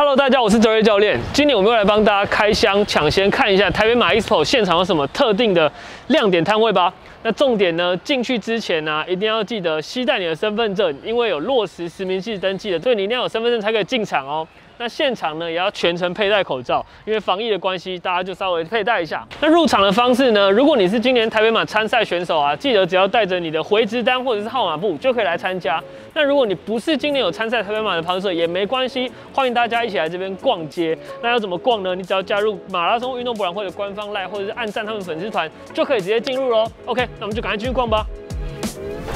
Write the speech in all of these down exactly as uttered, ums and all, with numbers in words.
Hello， 大家，我是Ray教练。今天我们又来帮大家开箱，抢先看一下台北马 Expo 现场有什么特定的亮点摊位吧。那重点呢，进去之前呢、啊，一定要记得携带你的身份证，因为有落实实名制登记的，所以你一定要有身份证才可以进场哦。 那现场呢也要全程佩戴口罩，因为防疫的关系，大家就稍微佩戴一下。那入场的方式呢？如果你是今年台北马参赛选手啊，记得只要带着你的回执单或者是号码簿就可以来参加。那如果你不是今年有参赛台北马的跑者也没关系，欢迎大家一起来这边逛街。那要怎么逛呢？你只要加入马拉松运动博览会的官方 LINE 或者是按赞他们粉丝团，就可以直接进入咯。OK， 那我们就赶快继续逛吧。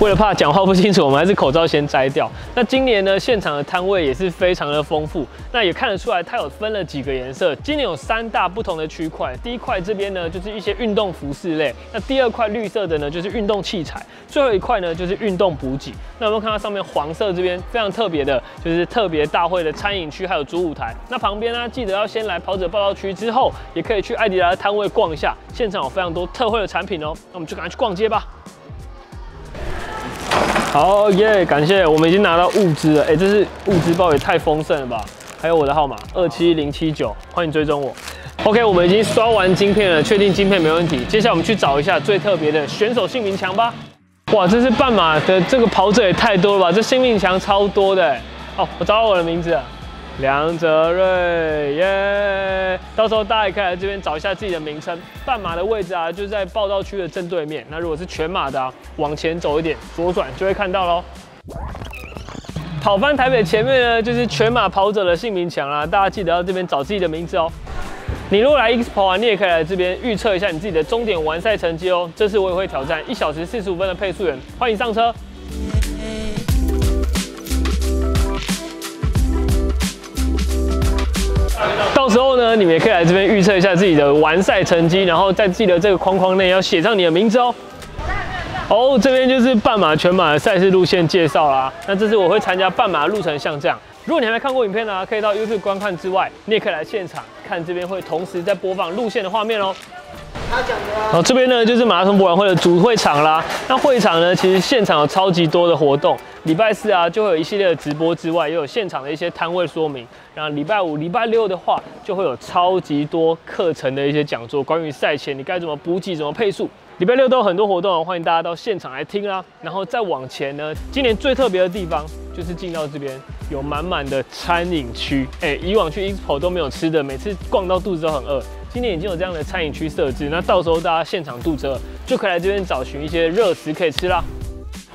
为了怕讲话不清楚，我们还是口罩先摘掉。那今年呢，现场的摊位也是非常的丰富。那也看得出来，它有分了几个颜色。今年有三大不同的区块。第一块这边呢，就是一些运动服饰类；那第二块绿色的呢，就是运动器材；最后一块呢，就是运动补给。那我们看到上面黄色这边非常特别的，就是特别大会的餐饮区还有主舞台。那旁边呢、啊，记得要先来跑者报道区，之后也可以去艾迪达的摊位逛一下。现场有非常多特惠的产品哦。那我们就赶快去逛街吧。 好耶！ Yeah, 感谢，我们已经拿到物资了。哎、欸，这是物资包也太丰盛了吧！还有我的号码二七零七九，欢迎追踪我。OK， 我们已经刷完晶片了，确定晶片没问题。接下来我们去找一下最特别的选手姓名墙吧。哇，这是半马的这个跑者也太多了吧！这姓名墙超多的。哦，我找到我的名字了，梁哲瑞耶。Yeah! 到时候大家也可以来这边找一下自己的名称。半马的位置啊，就在报道区的正对面。那如果是全马的、啊，往前走一点，左转就会看到咯。跑翻台北前面呢，就是全马跑者的姓名墙啦，大家记得要这边找自己的名字哦。你如果来 Expo 啊，你也可以来这边预测一下你自己的终点完赛成绩哦。这次我也会挑战一小时四十五分的配速员，欢迎上车。 到时候呢，你们也可以来这边预测一下自己的完赛成绩，然后在自己的这个框框内要写上你的名字哦。哦，这边就是半马、全马的赛事路线介绍啦。那这次我会参加半马路程，像这样。如果你还没看过影片呢、啊，可以到 YouTube 观看之外，你也可以来现场看，这边会同时在播放路线的画面哦。 然后这边呢，就是马拉松博览会的主会场啦。那会场呢，其实现场有超级多的活动。礼拜四啊，就会有一系列的直播之外，也有现场的一些摊位说明。然后礼拜五、礼拜六的话，就会有超级多课程的一些讲座，关于赛前你该怎么补给、怎么配速。礼拜六都有很多活动，欢迎大家到现场来听啦。然后再往前呢，今年最特别的地方就是进到这边有满满的餐饮区。哎，以往去 Expo 都没有吃的，每次逛到肚子都很饿。 今年已经有这样的餐饮区设置，那到时候大家现场肚子饿，就可以来这边找寻一些热食可以吃啦。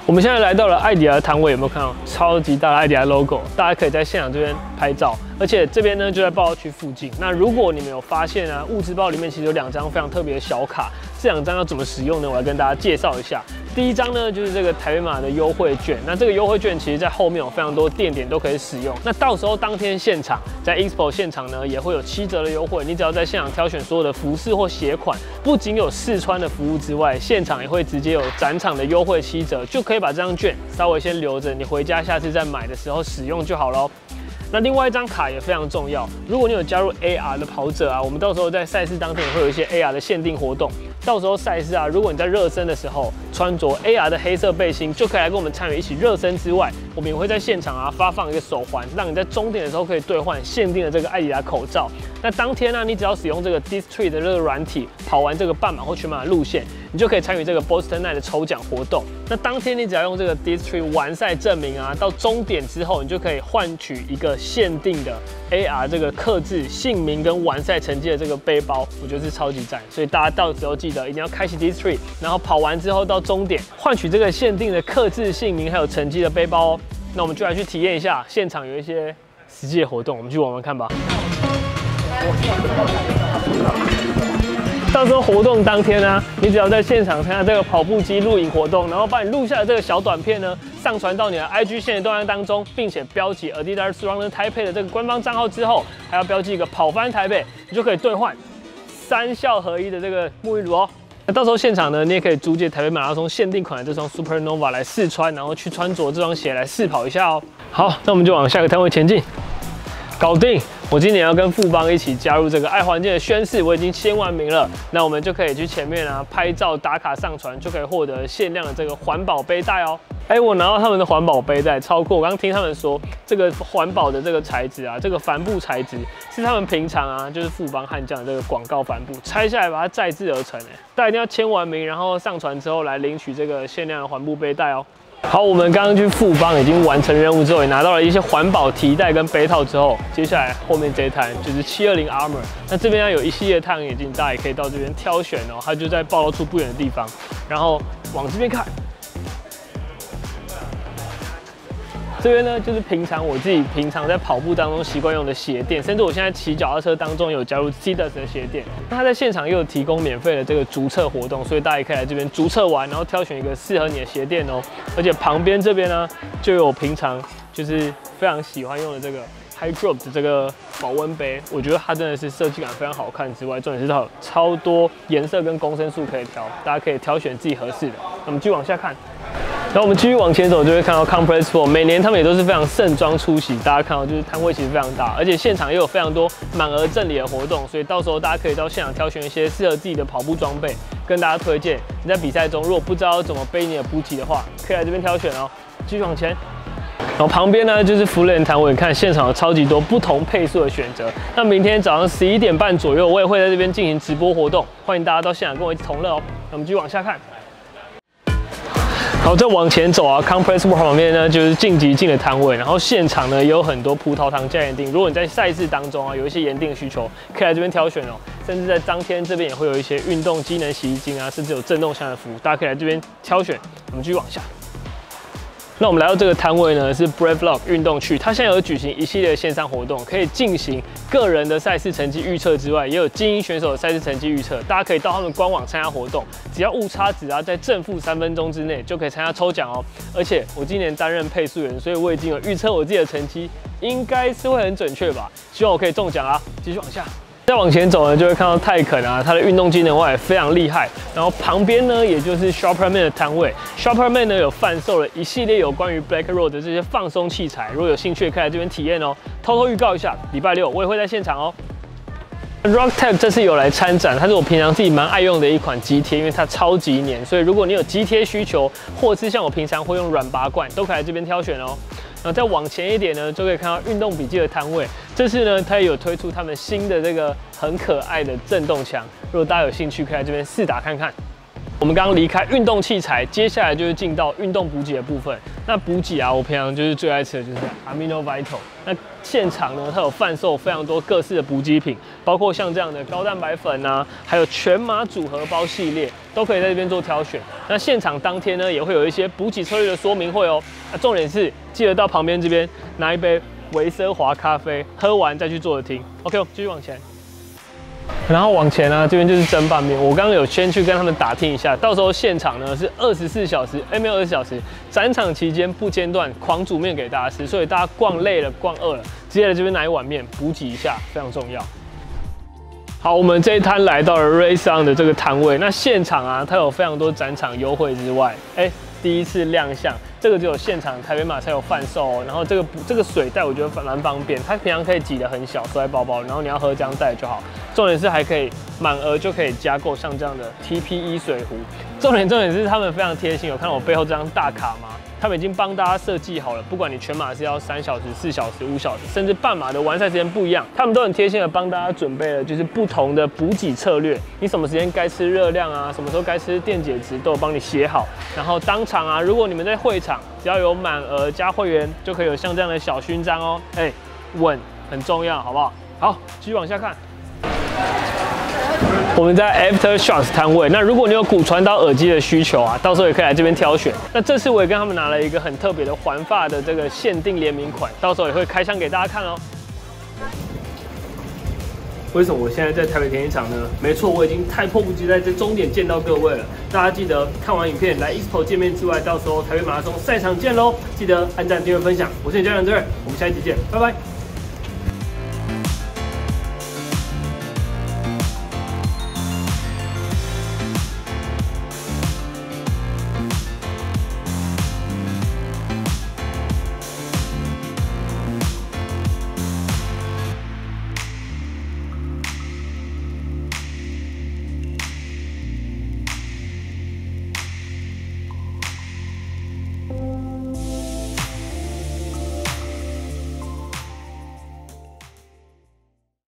我们现在来到了艾迪达的摊位，有没有看到超级大的艾迪达 logo？ 大家可以在现场这边拍照，而且这边呢就在报道区附近。那如果你们有发现啊，物资包里面其实有两张非常特别的小卡，这两张要怎么使用呢？我来跟大家介绍一下。 第一张呢，就是这个台北马的优惠券。那这个优惠券其实在后面有非常多店点都可以使用。那到时候当天现场在 Expo 现场呢，也会有七折的优惠。你只要在现场挑选所有的服饰或鞋款，不仅有试穿的服务之外，现场也会直接有展场的优惠七折，就可以把这张券稍微先留着，你回家下次再买的时候使用就好咯。 那另外一张卡也非常重要，如果你有加入 A R 的跑者啊，我们到时候在赛事当天也会有一些 A R 的限定活动。到时候赛事啊，如果你在热身的时候穿着 A R 的黑色背心，就可以来跟我们参与一起热身之外，我们也会在现场啊发放一个手环，让你在终点的时候可以兑换限定的这个艾迪达口罩。那当天呢、啊，你只要使用这个 District 的这个软体跑完这个半马或全马的路线，你就可以参与这个 Boston Night 的抽奖活动。那当天你只要用这个 District 完赛证明啊，到终点之后，你就可以换取一个 限定的 A R 这个客制姓名跟完赛成绩的这个背包，我觉得是超级赞，所以大家到时候记得一定要开启 District， 然后跑完之后到终点换取这个限定的客制姓名还有成绩的背包哦。那我们就来去体验一下现场有一些实际的活动，我们去玩玩看吧。到时候活动当天呢、啊，你只要在现场参加这个跑步机录影活动，然后把你录下的这个小短片呢， 上传到你的 I G 限时动态当中，并且标记 Adidas Running Taipei 的这个官方账号之后，还要标记一个跑翻台北，你就可以兑换三效合一的这个沐浴乳哦。那到时候现场呢，你也可以租借台北马拉松限定款的这双 Super Nova 来试穿，然后去穿着这双鞋来试跑一下哦。好，那我们就往下个摊位前进，搞定。我今年要跟富邦一起加入这个爱环境的宣誓，我已经签完名了。那我们就可以去前面啊拍照打卡上传，就可以获得限量的这个环保背带哦。哎、欸，我拿到他们的环保背带，超酷！我刚听他们说，这个环保的这个材质啊，这个帆布材质是他们平常啊，就是富邦悍将的这个广告帆布拆下来把它再制而成、欸。哎，大家一定要签完名，然后上传之后来领取这个限量的环布背带哦。 好，我们刚刚去富邦已经完成任务之后，也拿到了一些环保提袋跟杯套之后，接下来后面这一摊就是七二零 Armor。那这边呢有一系列太阳眼镜，大家也可以到这边挑选哦。它就在暴露处不远的地方，然后往这边看，这边呢就是平常我自己平常在跑步当中习惯用的鞋垫，甚至我现在骑脚踏车当中有加入 Ciders 的鞋垫。那它在现场也有提供免费的这个逐册活动，所以大家也可以来这边逐册完，然后挑选一个适合你的鞋垫哦。 而且旁边这边呢，就有我平常就是非常喜欢用的这个 Hydro 的这个保温杯，我觉得它真的是设计感非常好看之外，重点是它有超多颜色跟公升数可以调，大家可以挑选自己合适的。那我们继续往下看。 然后我们继续往前走，就会看到 Compressport， 每年他们也都是非常盛装出席。大家看到就是摊位其实非常大，而且现场也有非常多满额赠礼的活动，所以到时候大家可以到现场挑选一些适合自己的跑步装备，跟大家推荐。你在比赛中如果不知道怎么背你的补给的话，可以来这边挑选哦。继续往前。 然后旁边呢就是福联摊位，你看现场有超级多不同配速的选择。那明天早上十一点半左右，我也会在这边进行直播活动，欢迎大家到现场跟我一起同乐哦。那我们继续往下看。 然后再往前走啊 ，Compressport 旁边呢就是晋级进的摊位，然后现场呢也有很多葡萄糖加盐锭。如果你在赛事当中啊有一些盐锭需求，可以来这边挑选哦。甚至在当天这边也会有一些运动机能洗衣精啊，甚至有震动箱的服务，大家可以来这边挑选。我们继续往下。 那我们来到这个摊位呢，是 Breathlog 运动区，它现在有举行一系列的线上活动，可以进行个人的赛事成绩预测之外，也有精英选手的赛事成绩预测。大家可以到他们官网参加活动，只要误差值啊在正负三分钟之内，就可以参加抽奖哦。而且我今年担任配速员，所以我已经有预测我自己的成绩，应该是会很准确吧？希望我可以中奖啊！继续往下。 再往前走呢，就会看到泰肯啊，它的运动机能外也非常厉害。然后旁边呢，也就是 Shopper Man 的摊位。Shopper Man 呢有贩售了一系列有关于 Black Road 的这些放松器材，如果有兴趣可以来这边体验哦。偷偷预告一下，礼拜六我也会在现场哦。 Rock Tap 这次有来参展，它是我平常自己蛮爱用的一款肌贴，因为它超级黏，所以如果你有肌贴需求，或是像我平常会用软拔罐，都可以来这边挑选哦。 然后再往前一点呢，就可以看到运动笔记的摊位。这次呢，它也有推出他们新的这个很可爱的震动枪，如果大家有兴趣，可以来这边试打看看。我们刚刚离开运动器材，接下来就是进到运动补给的部分。那补给啊，我平常就是最爱吃的就是 Amino Vital。那现场呢，它有贩售非常多各式的补给品，包括像这样的高蛋白粉啊，还有全麻组合包系列，都可以在这边做挑选。那现场当天呢，也会有一些补给策略的说明会哦。那重点是。 记得到旁边这边拿一杯维奢华咖啡，喝完再去坐着听。OK， 继续往前。然后往前呢、啊，这边就是蒸拌面。我刚刚有先去跟他们打听一下，到时候现场呢是二十四小时，哎，没有二十小时，展场期间不间断狂煮面给大家吃，所以大家逛累了、逛饿了，直接来这边拿一碗面补给一下，非常重要。 好，我们这一摊来到了 Ray Sound 的这个摊位。那现场啊，它有非常多展场优惠之外，哎，第一次亮相，这个只有现场台北马才有贩售哦。然后这个这个水袋我觉得蛮方便，它平常可以挤得很小，收在包包，然后你要喝这样带就好。重点是还可以满额就可以加购像这样的 T P E 水壶。重点重点是他们非常贴心，有看到我背后这张大卡吗？ 他们已经帮大家设计好了，不管你全马是要三小时、四小时、五小时，甚至半马的完赛时间不一样，他们都很贴心的帮大家准备了，就是不同的补给策略。你什么时间该吃热量啊，什么时候该吃电解质，都有帮你写好。然后当场啊，如果你们在会场，只要有满额加会员，就可以有像这样的小勋章哦。哎，稳很重要，好不好？好，继续往下看。 我们在 AfterShokz 摊位，那如果你有骨传导耳机的需求啊，到时候也可以来这边挑选。那这次我也跟他们拿了一个很特别的环发的这个限定联名款，到时候也会开箱给大家看哦。为什么我现在在台北田径场呢？没错，我已经太迫不及待在终点见到各位了。大家记得看完影片来 Expo 见面之外，到时候台北马拉松赛场见喽！记得按赞、订阅、分享。我是你教练队，我们下一集见，拜拜。